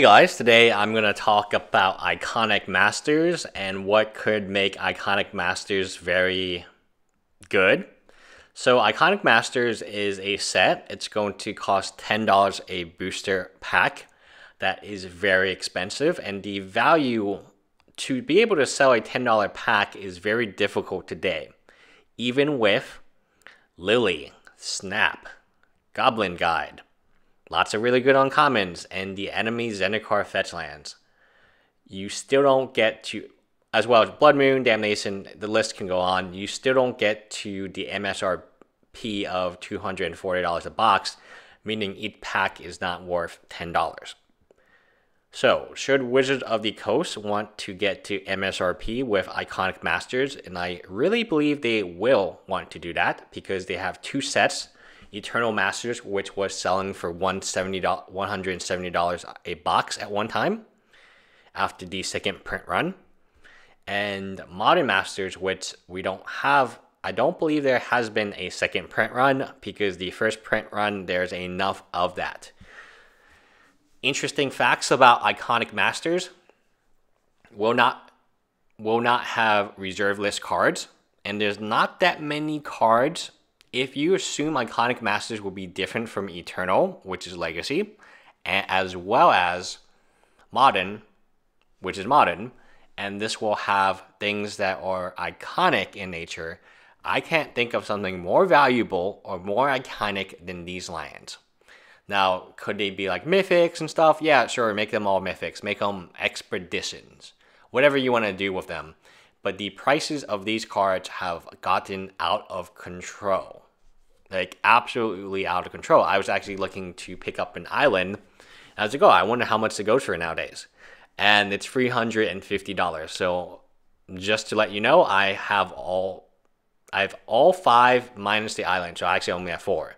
Hey guys, today I'm going to talk about Iconic Masters and what could make Iconic Masters very good. So Iconic Masters is a set. It's going to cost $10 a booster pack. That is very expensive, and the value to be able to sell a $10 pack is very difficult today. Even with Lily, Snap, Goblin Guide, lots of really good uncommons, and the enemy Zendikar fetch lands. You still don't get to, as well as Blood Moon, Damnation, the list can go on, you still don't get to the MSRP of $240 a box, meaning each pack is not worth $10. So, should Wizards of the Coast want to get to MSRP with Iconic Masters? And I really believe they will want to do that, because they have two sets. Eternal Masters, which was selling for $170 a box at one time after the second print run, and Modern Masters, which we don't have. I don't believe there has been a second print run, because the first print run, there's enough of that. Interesting facts about Iconic Masters: will not have reserve list cards, and there's not that many cards. If you assume Iconic Masters will be different from Eternal, which is Legacy, as well as Modern, which is Modern, and this will have things that are iconic in nature, I can't think of something more valuable or more iconic than these lands. Now, could they be like Mythics and stuff? Yeah, sure, make them all Mythics. Make them Expeditions. Whatever you want to do with them. But the prices of these cards have gotten out of control. Like, absolutely out of control. I was actually looking to pick up an island as a go. I wonder how much it goes for nowadays. And it's $350. So, just to let you know, I have all five minus the island. So, I actually only have four.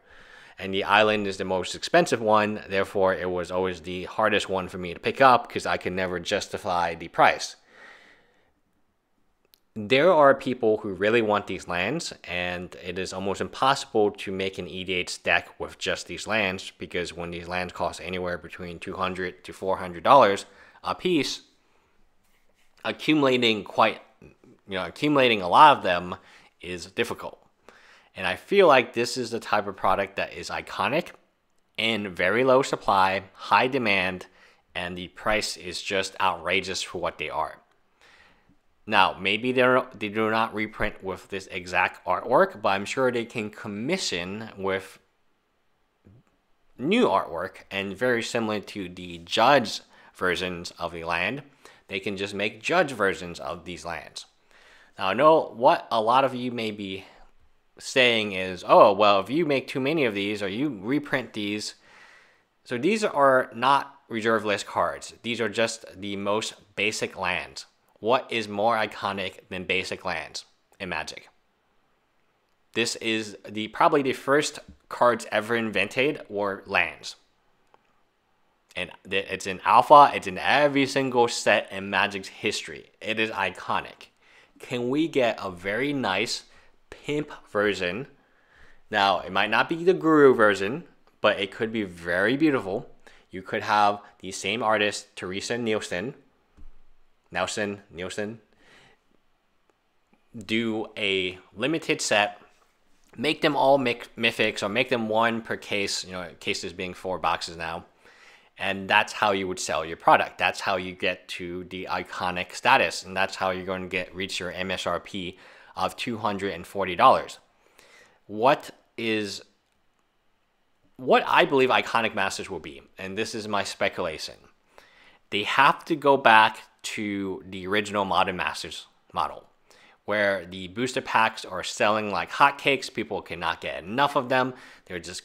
And the island is the most expensive one. Therefore, it was always the hardest one for me to pick up, because I could never justify the price. There are people who really want these lands, and it is almost impossible to make an EDH deck with just these lands, because when these lands cost anywhere between $200 to $400 a piece, accumulating a lot of them is difficult. And I feel like this is the type of product that is iconic, in very low supply, high demand, and the price is just outrageous for what they are. Now, maybe they do not reprint with this exact artwork, but I'm sure they can commission with new artwork, and very similar to the Judge versions of the land, they can just make Judge versions of these lands. Now, I know what a lot of you may be saying is, oh, well, if you make too many of these, or you reprint these. So these are not reserve list cards. These are just the most basic lands. What is more iconic than basic lands in Magic? This is probably the first cards ever invented were lands. And it's in alpha, it's in every single set in Magic's history. It is iconic. Can we get a very nice pimp version? Now, it might not be the Guru version, but it could be very beautiful. You could have the same artist, Teresa Nielsen, do a limited set, make them all mythics, or make them one per case, cases being four boxes now, and that's how you would sell your product. That's how you get to the iconic status, and that's how you're going to reach your MSRP of $240. What I believe Iconic Masters will be, and this is my speculation, they have to go back to the original Modern Masters model, where the booster packs are selling like hotcakes. People cannot get enough of them. They're just,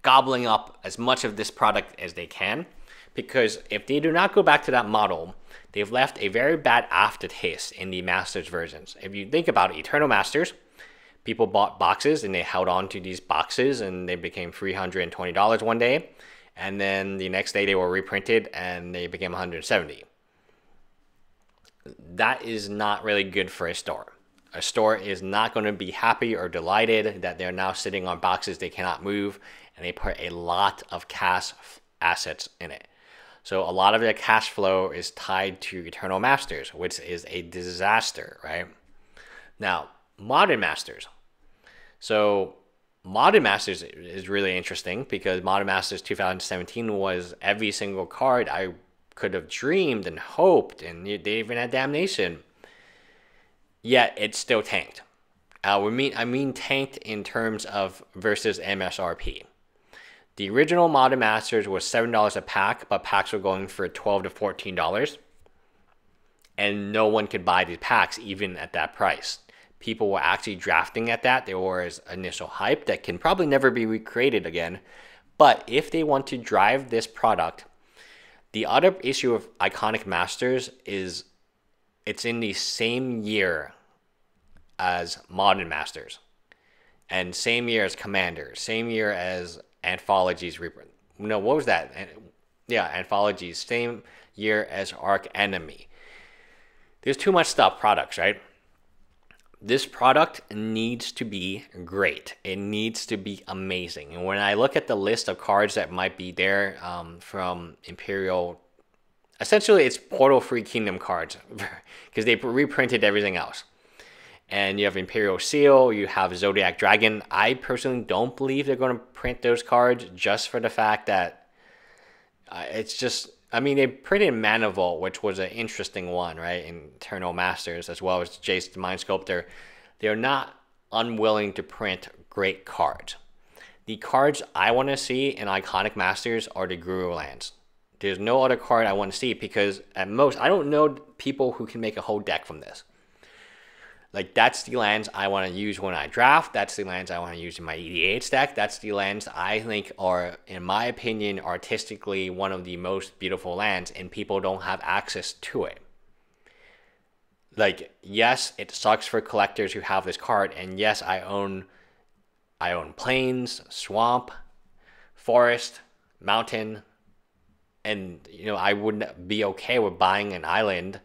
gobbling up as much of this product as they can, because if they do not go back to that model, they've left a very bad aftertaste in the Masters versions. If you think about Eternal Masters, people bought boxes and they held on to these boxes, and they became $320 one day, and then the next day they were reprinted and they became $170. That is not really good for a store. A store is not going to be happy or delighted that they're now sitting on boxes they cannot move, and they put a lot of cash assets in it. So a lot of their cash flow is tied to Eternal Masters, which is a disaster, right? Now, Modern Masters. So Modern Masters is really interesting because Modern Masters 2017 was every single card I could have dreamed and hoped, and they even had Damnation. Yet it still tanked. I mean tanked in terms of versus MSRP. The original Modern Masters was $7 a pack, but packs were going for $12 to $14. And no one could buy these packs even at that price. People were actually drafting at that. There was initial hype that can probably never be recreated again. But if they want to drive this product, the other issue of Iconic Masters is it's in the same year as Modern Masters. And same year as Commander. Same year as Anthologies reprint. No, what was that? Yeah, Anthologies. Same year as Arc Enemy. There's too much stuff, products, right? This product needs to be great. It needs to be amazing. And when I look at the list of cards that might be there from Imperial, essentially it's Portal-Free Kingdom cards because they reprinted everything else. And you have Imperial Seal, you have Zodiac Dragon. I personally don't believe they're going to print those cards just for the fact that it's just, I mean, they printed Mana Vault, which was an interesting one, right? In Eternal Masters, as well as Jace the Mind Sculptor. They're not unwilling to print great cards. The cards I want to see in Iconic Masters are the Guru Lands. There's no other card I want to see because at most, I don't know people who can make a whole deck from this. Like, that's the lands I want to use when I draft. That's the lands I want to use in my EDH deck. That's the lands I think are, in my opinion, artistically one of the most beautiful lands, and people don't have access to it. Like, yes, it sucks for collectors who have this card, and yes, I own plains, swamp, forest, mountain, and, you know, I wouldn't be okay with buying an island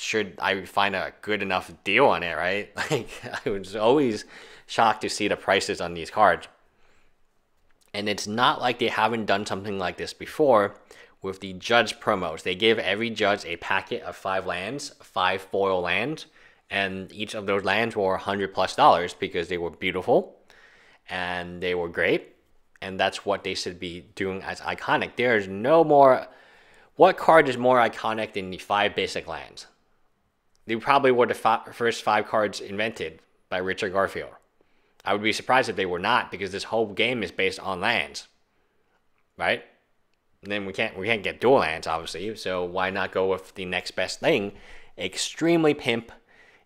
should I find a good enough deal on it, right? Like, I was always shocked to see the prices on these cards. And it's not like they haven't done something like this before with the judge promos. They give every judge a packet of 5 lands, 5 foil lands, and each of those lands were $100+ because they were beautiful and they were great. And that's what they should be doing as Iconic. There is no more. What card is more iconic than the 5 basic lands? They probably were the first 5 cards invented by Richard Garfield. I would be surprised if they were not, because this whole game is based on lands, right? And then we can't get dual lands, obviously. So why not go with the next best thing? Extremely pimp,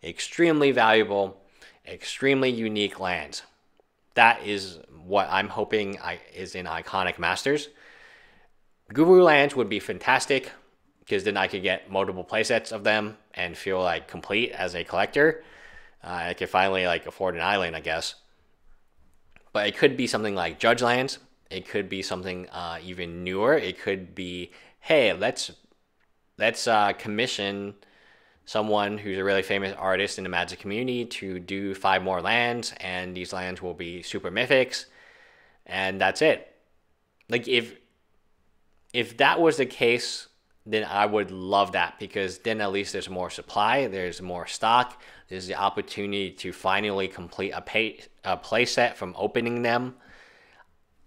extremely valuable, extremely unique lands. That is what I'm hoping is in Iconic Masters. Guru Lands would be fantastic, because then I could get multiple playsets of them and feel like complete as a collector. I could finally like afford an island, I guess. But it could be something like Judge Lands. It could be something even newer. It could be, hey, let's commission someone who's a really famous artist in the Magic community to do 5 more lands, and these lands will be super mythics, and that's it. Like, if that was the case, then I would love that, because then at least there's more supply, there's more stock, there's the opportunity to finally complete a play set from opening them.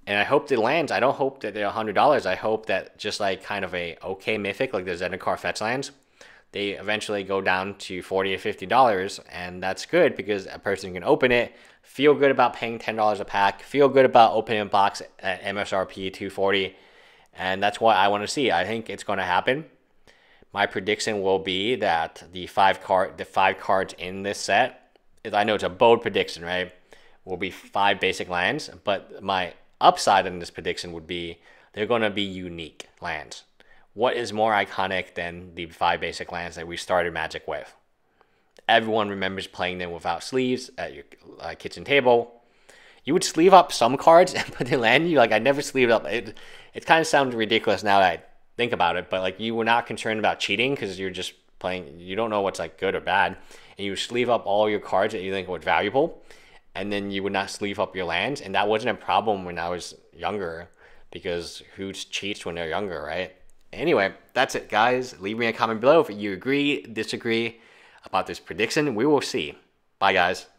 And I hope the lands, I don't hope that they're $100. I hope that just like kind of a okay mythic, like the Zendikar fetch lands, they eventually go down to $40 or $50, and that's good because a person can open it, feel good about paying $10 a pack, feel good about opening a box at MSRP $240. And that's what I want to see. I think it's going to happen. My prediction will be that the five cards in this set, I know it's a bold prediction, right? Will be 5 basic lands. But my upside in this prediction would be they're going to be unique lands. What is more iconic than the 5 basic lands that we started Magic with? Everyone remembers playing them without sleeves at your kitchen table. You would sleeve up some cards and put the land. You like, I never sleeved up. It kind of sounds ridiculous now that I think about it, but like, you were not concerned about cheating because you're just playing. You don't know what's like good or bad, and you sleeve up all your cards that you think were valuable, and then you would not sleeve up your lands. And that wasn't a problem when I was younger, because who cheats when they're younger, right? Anyway, that's it, guys. Leave me a comment below if you agree, disagree about this prediction. We will see. Bye, guys.